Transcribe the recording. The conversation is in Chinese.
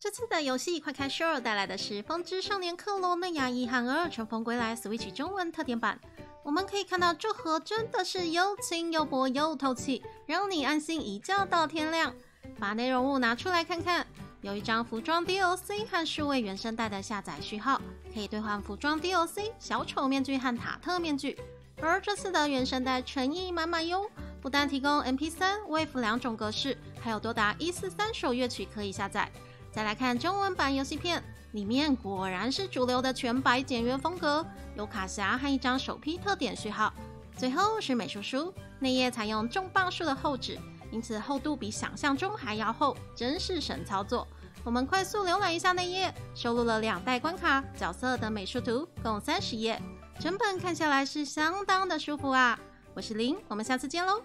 这次的游戏快开 show 带来的是《风之少年克罗嫩芽一和2乘风归来 Switch 中文特典版。我们可以看到这盒真的是又轻又薄又透气，让你安心一觉到天亮。把内容物拿出来看看，有一张服装 DLC 和数位原声带的下载序号，可以兑换服装 DLC 小丑面具和塔特面具。而这次的原声带诚意满满哟，不但提供 MP3、WAV 两种格式，还有多达143首乐曲可以下载。再来看中文版游戏片，里面果然是主流的全白简约风格，有卡匣和一张首批特典序号。最后是美术书，内页采用重磅数的厚纸，因此厚度比想象中还要厚，真是神操作。我们快速浏览一下内页，收录了两代关卡、角色等美术图，共30页，整本看下来是相当的舒服啊！我是林，我们下次见喽。